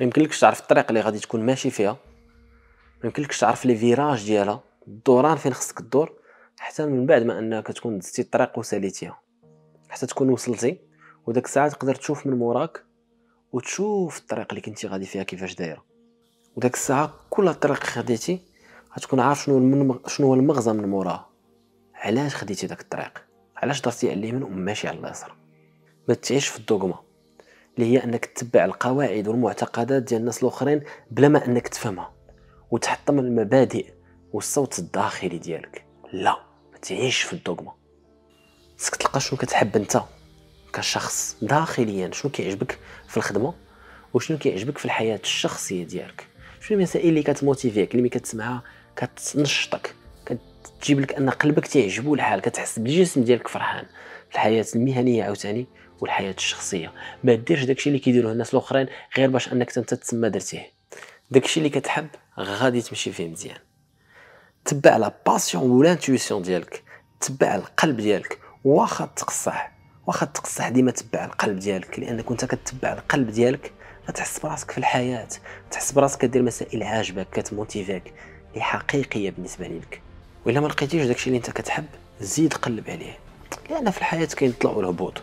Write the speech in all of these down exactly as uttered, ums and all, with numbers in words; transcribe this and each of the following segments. ما يمكنلكش تعرف الطريق اللي غادي تكون ماشي فيها، ما يمكنلكش تعرف لي فيراج ديالها، الدوران فين خصك الدور، حتى من بعد ما انك تكون دزتي الطريق وساليتيها حتى تكون وصلتي. وداك الساعه تقدر تشوف من موراك وتشوف الطريق اللي كنتي غادي فيها كيفاش دايره، وداك الساعه كل طريق خديتي غتكون عارف شنو المغ... شنو هو المغزى من موراها، علاش خديتي داك الطريق، علاش درتي على اليمين وماشي على اليسار. ما تعيش في الدوغما اللي هي انك تتبع القواعد والمعتقدات ديال الناس الاخرين بلا ما انك تفهمها وتحطم المبادئ والصوت الداخلي ديالك. لا، ما تعيش في الدوغما، خصك تلقى شنو كتحب انت كشخص داخليا، شنو كيعجبك في الخدمه وشنو كيعجبك في الحياه الشخصيه ديالك، شنو المسائل اللي كتموتيفيك، اللي ملي كتسمعها كتنشطك، كتجيب لك ان قلبك تعجبو الحال، كتحس بالجسم ديالك فرحان. في الحياه المهنيه عاوتاني والحياه الشخصيه، ما ديرش داكشي اللي كيديروه الناس الاخرين غير باش انك انت تسمى درتيه. داكشي اللي كتحب غادي تمشي فيه مزيان. تبع لا باسيون ولا انتويسيون ديالك، تبع القلب ديالك، واخا تقصح واخا تقصح ديما تبع القلب ديالك، لانك انت كتبع القلب ديالك غتحس براسك في الحياه، تحس براسك كدير مسائل عاجبك كتموتيفيك اللي حقيقيه بالنسبه ليك. والا ما لقيتيش داكشي اللي انت كتحب زيد قلب عليه، لان في الحياه كاين الطلوع والهبوط.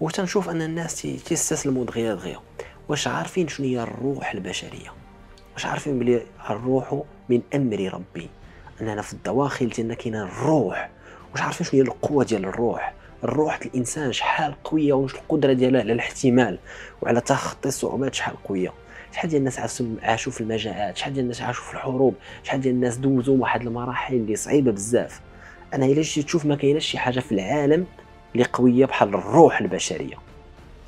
وتنشوف ان الناس تيستسلموا دغيا دغيا. واش عارفين شنو هي الروح البشريه؟ واش عارفين بلي الروح من امر ربي، اننا في الدواخل ديالنا كاينه الروح؟ واش عارفين شنو هي القوه ديال الروح؟ الروح ديال الانسان شحال قويه، واش القدره ديالها على الاحتمال وعلى تخطي الصعوبات شحال قويه. شحال ديال الناس عاشوا في المجاعات، شحال ديال الناس عاشوا في الحروب، شحال ديال الناس دوزوا واحد المراحل اللي صعيبه بزاف. انا الا جيت تشوف ما كايناش شي حاجه في العالم اللي قويه بحال الروح البشريه،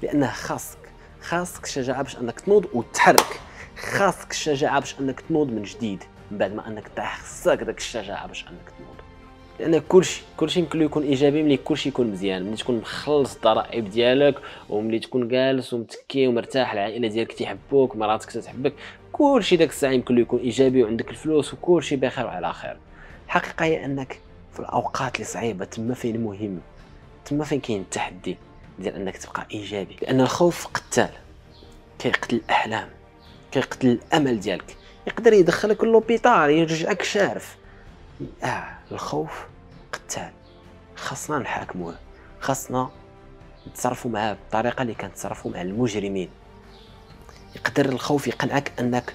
لانه خاصك خاصك الشجاعه باش انك تنوض وتحرك، خاصك الشجاعه باش انك تنوض من جديد من بعد ما انك طاح. خاصك داك الشجاعه باش انك تنوض، لان كلشي كلشي يمكن له يكون ايجابي ملي كلشي يكون مزيان، ملي تكون مخلص الضرائب ديالك وملي تكون جالس ومتكي ومرتاح، العائله ديالك تيحبوك، مراتك تتحبك، كلشي داك الساعه يمكن له يكون ايجابي وعندك الفلوس وكلشي بخير وعلى خير. الحقيقه هي انك في الاوقات اللي صعيبه تما فين مهم، تما فين كاين التحدي ديال انك تبقى ايجابي، لان الخوف قتال كيقتل الاحلام، كيقتل الامل ديالك، يقدر يدخلك للوبيطار يرجعك شارف. اه الخوف قتال، خاصنا نحاكموه، خاصنا نتصرفوا معاه بالطريقه اللي كنتصرفوا مع المجرمين. يقدر الخوف يقنعك انك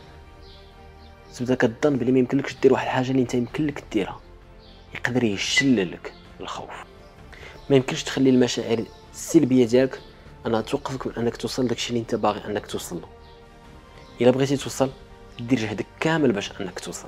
تبدا كتظن بلي ما يمكنلكش دير واحد الحاجه اللي انت يمكنلك ديرها، يقدر يشللك الخوف. ما يمكنش تخلي المشاعر السلبيه ديالك انها توقفك من انك توصل داكشي اللي انت باغي انك توصل له. الا بغيتي توصل دير جهدك كامل باش انك توصل،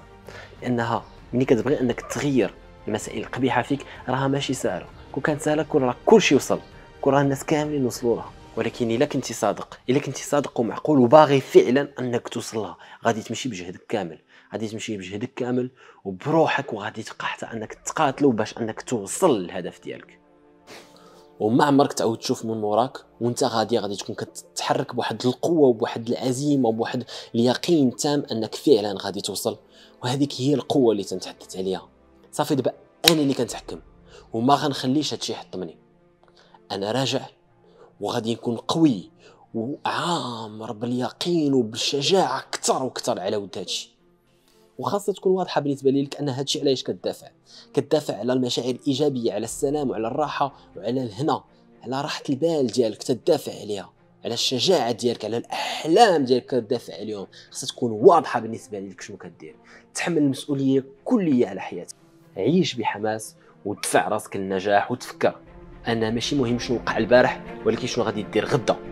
لانها ملي كتبغي انك تغير المسائل القبيحه فيك راها ماشي سهله. كون كانت سهله كون راه كلشي وصل، كون راه الناس كاملين وصلوا لها. ولكن الا كنتي صادق، الا كنتي صادق ومعقول وباغي فعلا انك توصل لها، غادي تمشي بجهدك كامل، غادي تمشي بجهدك كامل وبروحك، وغادي تبقى حتى انك تقاتلوا باش انك توصل للهدف ديالك. وما عمرك تعاود تشوف من وراك وانت غادي غادي تكون كتتحرك بواحد القوه وبواحد العزيمه وبواحد اليقين التام انك فعلا غادي توصل. وهذيك هي القوه اللي تنتحدث عليها. صافي دابا انا اللي كنتحكم وما غنخليش هادشي يحطمني. انا راجع وغادي نكون قوي وعامر باليقين وبالشجاعه اكثر واكثر على ود هادشي. وخاصة تكون واضحه بالنسبه ليك ان هادشي علاش كتدافع، كتدافع على المشاعر الايجابيه، على السلام وعلى الراحه وعلى الهنا، على راحه البال ديالك تدافع عليها، على الشجاعه ديالك، على الاحلام ديالك كتدافع عليهم. خاصها تكون واضحه بالنسبه ليك شنو كدير، تحمل المسؤوليه كليه على حياتك، عيش بحماس ودفع راسك للنجاح، وتفكر ان ماشي مهم شنو وقع البارح ولكن شنو غادي دير غدا.